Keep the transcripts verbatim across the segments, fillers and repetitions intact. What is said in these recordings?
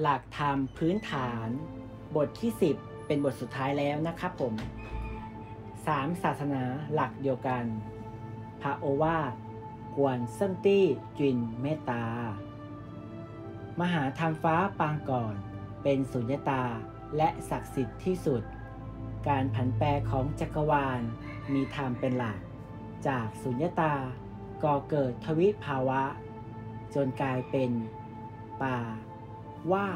หลักธรรมพื้นฐานบทที่สิบเป็นบทสุดท้ายแล้วนะครับผมสามศาสนาหลักเดียวกันพระโอวาทกวนเซิ่งตี้จินเมตตามหาธรรมฟ้าปางก่อนเป็นสุญญตาและศักดิ์สิทธิ์ที่สุดการผันแปรของจักรวาลมีธรรมเป็นหลักจากสุญญตาก่อเกิดทวิภาวะจนกลายเป็นป่าว่า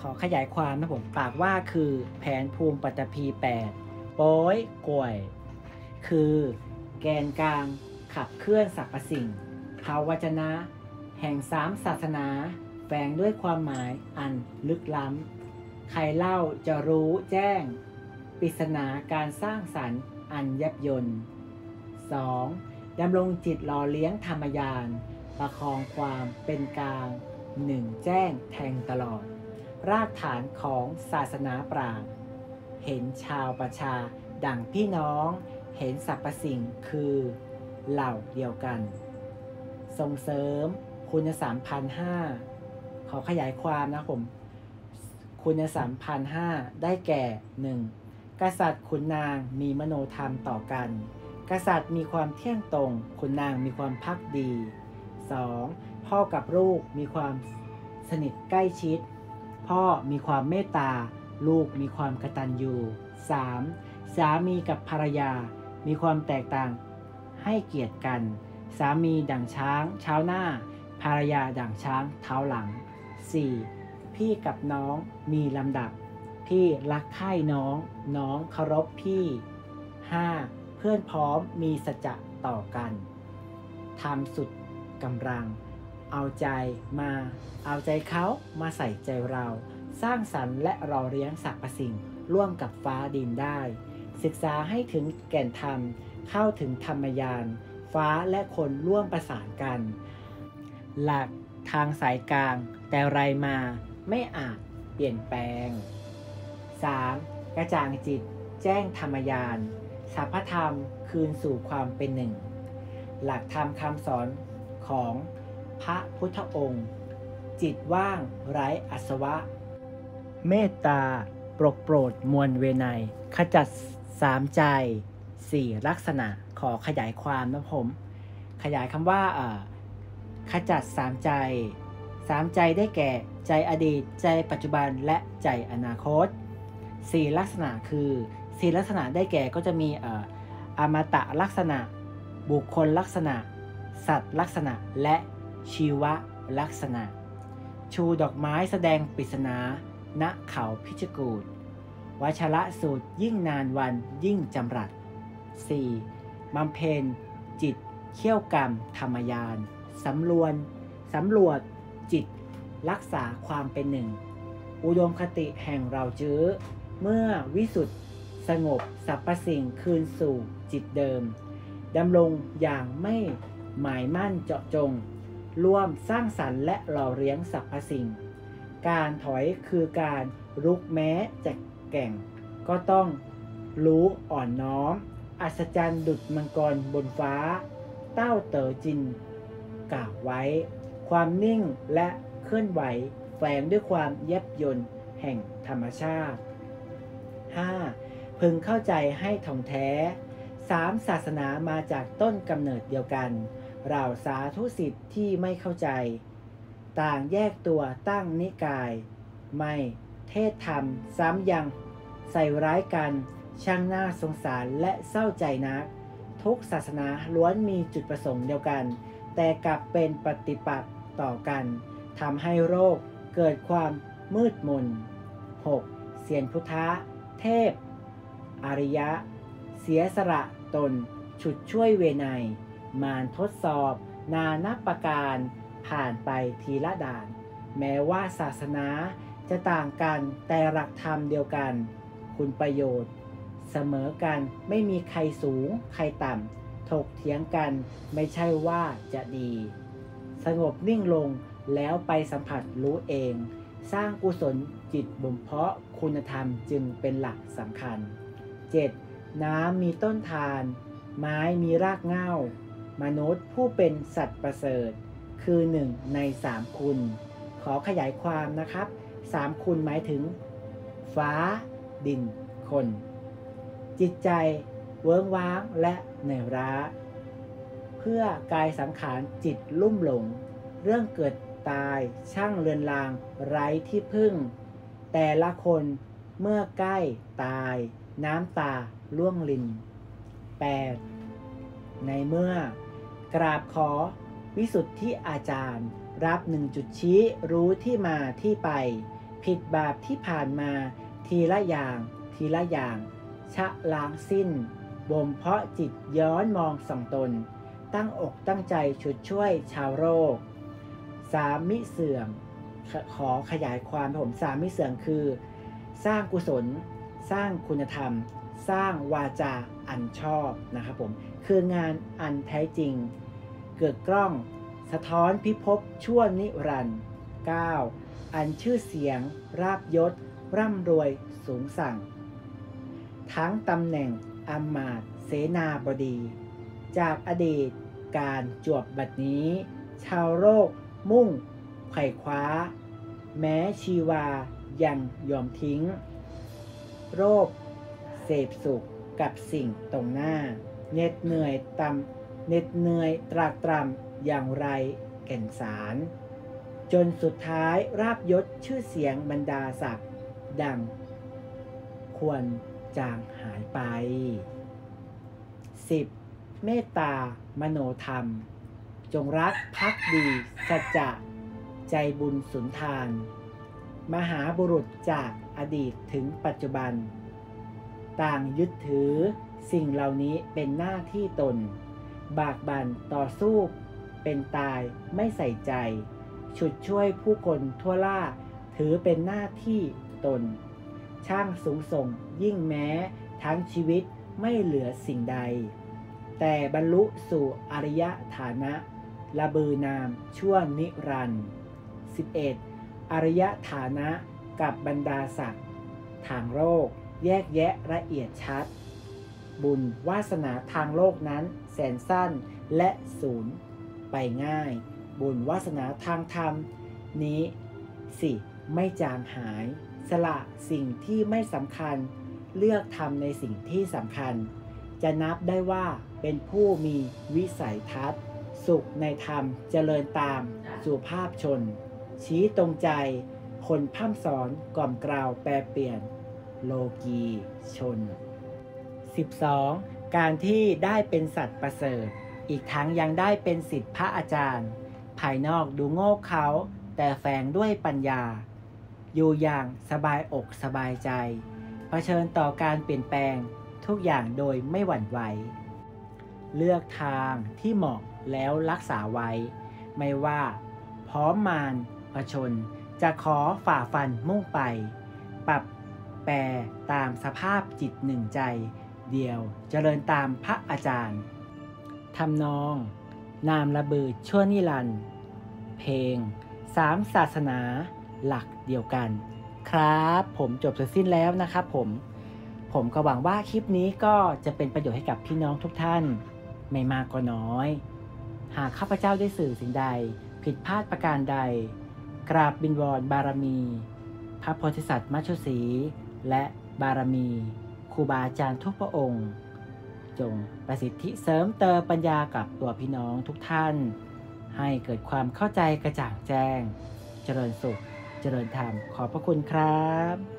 ขอขยายความนะผมปากว่าคือแผนภูมิปฐพีแปดโป้ยก่วยคือแกนกลางขับเคลื่อนสรรพสิ่งภาวจนะแห่งสามศาสนาแฝงด้วยความหมายอันลึกล้ำใครเล่าจะรู้แจ้งปริศนาการสร้างสรรค์อันยับยล สอง ดำรงจิตหล่อเลี้ยงธรรมยานประคองความเป็นกลาง หนึ่ง แจ้งแทงตลอดรากฐานของศาสนาปราชญ์เห็นชาวประชาดั่งพี่น้องเห็นสรรพสิ่งคือเหล่าเดียวกันส่งเสริมคุณสัมพันธ์ห้าขอขยายความนะผมคุณสัมพันธ์ห้าได้แก่หนึ่งกษัตริย์ขุนนางมีมโนธรรมต่อกันกษัตริย์มีความเที่ยงตรงขุนนางมีความภักดีสองพ่อกับลูกมีความสนิทใกล้ชิดพ่อมีความเมตตาลูกมีความกตัญญูสามสามีกับภรรยามีความแตกต่างให้เกียรติกันสามีดั่งช้างเท้าหน้าภรรยาดั่งช้างเท้าหลัง สี่. พี่กับน้องมีลำดับพี่รักใคร่น้องน้องเคารพพี่ ห้า. เพื่อนพร้อมมีสัจจะต่อกันทำสุดกำลังเอาใจมาเอาใจเขามาใส่ใจเราสร้างสรรค์และรอเลี้ยงสรรพสิ่งร่วมกับฟ้าดินได้ศึกษาให้ถึงแก่นธรรมเข้าถึงธรรมยานฟ้าและคนร่วมประสานกันหลักทางสายกลางแต่ไรมาไม่อาจเปลี่ยนแปลง สาม. กระจ่างจิตแจ้งธรรมยานสรรพธรรมคืนสู่ความเป็นหนึ่งหลักธรรมคำสอนของพระพุทธองค์จิตว่างไร้อาสวะเมตตาปรกโปรดมวลเวไนยขจัดสามใจสี่ลักษณะขอขยายความนะผมขยายคำว่าขจัดสามใจสามใจได้แก่ใจอดีตใจปัจจุบันและใจอนาคตสี่ลักษณะคือสี่ลักษณะได้แก่ก็จะมีอมตะลักษณะบุคคลลักษณะสัตว์ลักษณะและชีวลักษณะชูดอกไม้แสดงปริศนาณเขาพิชกูฏวชระสูตรยิ่งนานวันยิ่งจำรัด สี่. บำเพ็ญจิตเขี้ยวกรรมธรรมยานสำรวมสำรวจจิตรักษาความเป็นหนึ่งอุดมคติแห่งเราจื้อเมื่อวิสุทธิสงบสรรพสิ่งคืนสู่จิตเดิมดำรงอย่างไม่หมายมั่นเจาะจงร่วมสร้างสรรค์และหล่อเลี้ยงสรรพสิ่งการถอยคือการลุกแม้จะแก่งก็ต้องรู้อ่อนน้อมอัศจรรย์ดุจมังกรบนฟ้าเต้าเต๋อจินกล่าวไว้ความนิ่งและเคลื่อนไหวแฝงด้วยความแยบยลแห่งธรรมชาติ ห้า. พึงเข้าใจให้ท่องแท้สามศาสนามาจากต้นกำเนิดเดียวกันเราสาธุสิทธิ์ที่ไม่เข้าใจต่างแยกตัวตั้งนิกายไม่เทศธรรมซ้ำยังใส่ร้ายกันช่างน่าสงสารและเศร้าใจนักทุกศาสนาล้วนมีจุดประสงค์เดียวกันแต่กลับเป็นปฏิปักษ์ต่อกันทำให้โรคเกิดความมืดมน หก. เสียนพุทธะเทพอริยะเสียสละตนฉุดช่วยเวไนยมารทดสอบนานับประการผ่านไปทีละด่านแม้ว่าศาสนาจะต่างกันแต่หลักธรรมเดียวกันคุณประโยชน์เสมอกันไม่มีใครสูงใครต่ำถกเถียงกันไม่ใช่ว่าจะดีสงบนิ่งลงแล้วไปสัมผัสรู้เองสร้างกุศลจิตบ่มเพาะคุณธรรมจึงเป็นหลักสำคัญ เจ็ด. น้ำมีต้นทานไม้มีรากเหง้ามนุษย์ผู้เป็นสัตว์ประเสริฐคือหนึ่งในสามคุณข อขยายความนะครับสามคุณหมายถึงฟ้าดินคนจิตใจเวิ้งว้างและเหนื่อยล้าเพื่อกายสังขารจิตลุ่มหลงเรื่องเกิดตายช่างเลือนลางไร้ที่พึ่งแต่ละคนเมื่อใกล้ตายน้ำตาล่วงลิ้น แปด ในเมื่อกราบขอวิสุทธิอาจารย์รับหนึ่งจุดชี้รู้ที่มาที่ไปผิดบาปที่ผ่านมาทีละอย่างทีละอย่างชะล้างสิ้นบ่มเพาะจิตย้อนมองส่องตนตั้งอกตั้งใจชุดช่วยชาวโรคสามิเสื่อมขอขยายความผมสามิเสื่อมคือสร้างกุศลสร้างคุณธรรมสร้างวาจาอันชอบนะครับผมคืองานอันแท้จริงเกิดกล้องสะท้อนพิภพชั่วนิรันดร์ เก้า อันชื่อเสียงราบยศร่ำรวยสูงสั่งทั้งตำแหน่งอำมาตย์เสนาบดีจากอดีตการจวบบัดนี้ชาวโลกมุ่งไขว่คว้าแม้ชีวายังยอมทิ้งโรคเสพสุขกับสิ่งตรงหน้าเหน็ดเหนื่อยตำเหน็ดเหนื่อยตรากตรำอย่างไรแก่นสารจนสุดท้ายราบยศชื่อเสียงบรรดาศักดิ์ดังควรจางหายไป สิบ เมตตามโนธรรมจงรักภักดีสัจจะใจบุญสุนทานมหาบุรุษจากอดีตถึงปัจจุบันต่างยึดถือสิ่งเหล่านี้เป็นหน้าที่ตนบากบั่นต่อสู้เป็นตายไม่ใส่ใจฉุดช่วยผู้คนทั่วล่าถือเป็นหน้าที่ตนช่างสูงส่งยิ่งแม้ทั้งชีวิตไม่เหลือสิ่งใดแต่บรรลุสู่อริยฐานะระบือนามชั่วนิรันดร์ สิบเอ็ด อริยฐานะกับบรรดาศักดิ์ทางโลกแยกแยะละเอียดชัดบุญวาสนาทางโลกนั้นแสนสั้นและสูญไปง่ายบุญวาสนาทางธรรมนี้สิไม่จางหายสละสิ่งที่ไม่สำคัญเลือกทำในสิ่งที่สำคัญจะนับได้ว่าเป็นผู้มีวิสัยทัศน์สุขในธรรมเจริญตามสุภาพชนชี้ตรงใจคนพร่ำสอนกล่อมกล่าวแปรเปลี่ยนโลกีชน สิบสอง การที่ได้เป็นสัตว์ประเสริฐอีกทั้งยังได้เป็นศิษย์พระอาจารย์ภายนอกดูโง่เขลาแต่แฝงด้วยปัญญาอยู่อย่างสบายอกสบายใจเผชิญต่อการเปลี่ยนแปลงทุกอย่างโดยไม่หวั่นไหวเลือกทางที่เหมาะแล้วรักษาไว้ไม่ว่าพร้อมมารผชนจะขอฝ่าฟันมุ่งไปปรับแปรตามสภาพจิตหนึ่งใจเดียวเจริญตามพระอาจารย์ทำนองนามระบือชั่วนิรันดร์เพลงสามศาสนาหลักเดียวกันครับผมจบเสร็จสิ้นแล้วนะครับผมผมก็หวังว่าคลิปนี้ก็จะเป็นประโยชน์ให้กับพี่น้องทุกท่านไม่มากก็น้อยหากข้าพเจ้าได้สื่อสิ่งใดผิดพลาดประการใดกราบบิณฑบาตบารมีพระโพธิสัตว์มัชฌุศรีและบารมีครูบาอาจารย์ทุกพระองค์จงประสิทธิเสริมเติมปัญญากับตัวพี่น้องทุกท่านให้เกิดความเข้าใจกระจ่างแจ้งเจริญสุขเจริญธรรมขอบพระคุณครับ